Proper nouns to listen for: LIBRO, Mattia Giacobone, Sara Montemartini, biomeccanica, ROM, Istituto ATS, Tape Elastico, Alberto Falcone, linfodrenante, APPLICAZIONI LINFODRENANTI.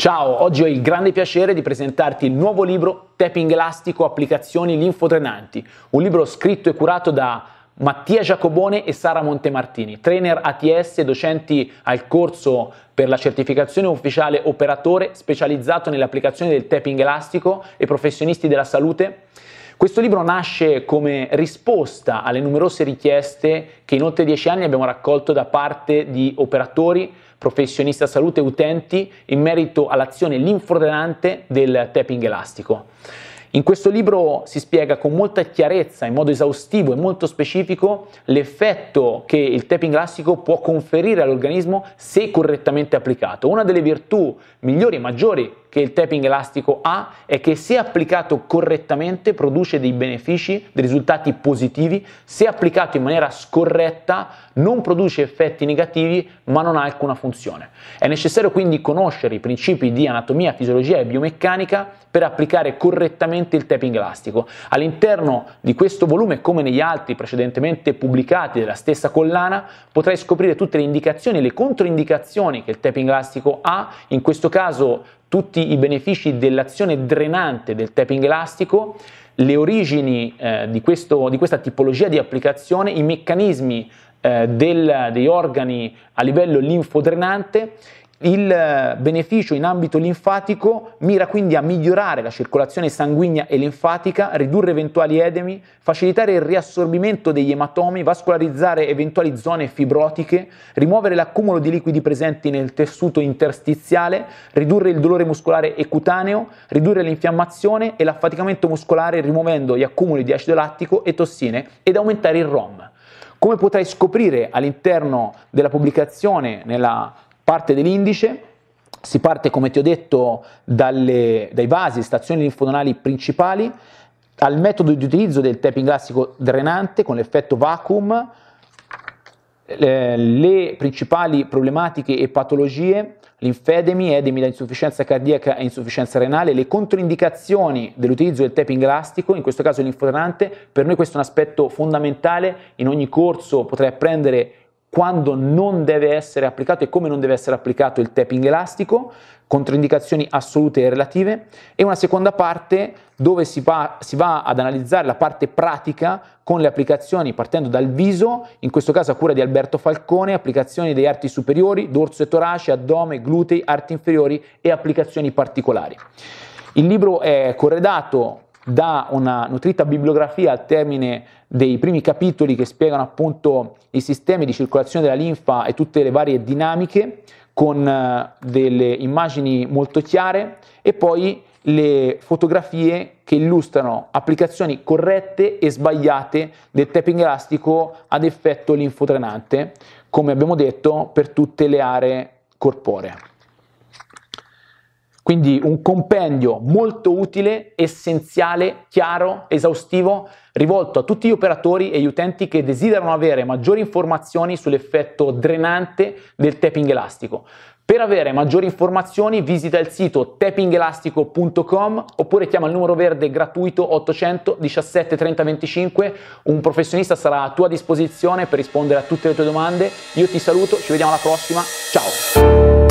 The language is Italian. Ciao, oggi ho il grande piacere di presentarti il nuovo libro Tape Elastico, Applicazioni Linfodrenanti, un libro scritto e curato da Mattia Giacobone e Sara Montemartini, trainer ATS, docenti al corso per la certificazione ufficiale operatore specializzato nell'applicazione del Tape Elastico e professionisti della salute. Questo libro nasce come risposta alle numerose richieste che in oltre 10 anni abbiamo raccolto da parte di operatori, professionisti a salute e utenti in merito all'azione linfodrenante del Tape Elastico. In questo libro si spiega con molta chiarezza, in modo esaustivo e molto specifico, l'effetto che il Tape Elastico può conferire all'organismo se correttamente applicato. Una delle virtù migliori e maggiori che il Tape Elastico ha è che, se applicato correttamente, produce dei benefici, dei risultati positivi; se applicato in maniera scorretta non produce effetti negativi, ma non ha alcuna funzione. È necessario quindi conoscere i principi di anatomia, fisiologia e biomeccanica per applicare correttamente il Tape Elastico. All'interno di questo volume, come negli altri precedentemente pubblicati della stessa collana, potrai scoprire tutte le indicazioni e le controindicazioni che il Tape Elastico ha, in questo caso tutti i benefici dell'azione drenante del Tape Elastico, le origini di questa tipologia di applicazione, i meccanismi degli organi a livello linfodrenante. Il beneficio in ambito linfatico mira quindi a migliorare la circolazione sanguigna e linfatica, ridurre eventuali edemi, facilitare il riassorbimento degli ematomi, vascolarizzare eventuali zone fibrotiche, rimuovere l'accumulo di liquidi presenti nel tessuto interstiziale, ridurre il dolore muscolare e cutaneo, ridurre l'infiammazione e l'affaticamento muscolare rimuovendo gli accumuli di acido lattico e tossine, ed aumentare il ROM. Come potrai scoprire all'interno della pubblicazione, nella parte dell'indice, si parte, come ti ho detto, dai vasi, stazioni linfodonali principali, al metodo di utilizzo del Tape Elastico drenante con l'effetto vacuum, le principali problematiche e patologie, linfedemi, edemi da insufficienza cardiaca e insufficienza renale, le controindicazioni dell'utilizzo del Tape Elastico, in questo caso linfodrenante. Per noi questo è un aspetto fondamentale. In ogni corso potrai apprendere quando non deve essere applicato e come non deve essere applicato il Tape Elastico, controindicazioni assolute e relative, e una seconda parte dove si va ad analizzare la parte pratica con le applicazioni partendo dal viso, in questo caso a cura di Alberto Falcone, applicazioni degli arti superiori, dorso e torace, addome, glutei, arti inferiori e applicazioni particolari. Il libro è corredato da una nutrita bibliografia al termine dei primi capitoli che spiegano appunto i sistemi di circolazione della linfa e tutte le varie dinamiche, con delle immagini molto chiare, e poi le fotografie che illustrano applicazioni corrette e sbagliate del Tape Elastico ad effetto linfodrenante, come abbiamo detto, per tutte le aree corporee. Quindi un compendio molto utile, essenziale, chiaro, esaustivo, rivolto a tutti gli operatori e gli utenti che desiderano avere maggiori informazioni sull'effetto drenante del Tape Elastico. Per avere maggiori informazioni visita il sito tapingelastico.com oppure chiama il numero verde gratuito 800 17 30 25. Un professionista sarà a tua disposizione per rispondere a tutte le tue domande. Io ti saluto, ci vediamo alla prossima, ciao!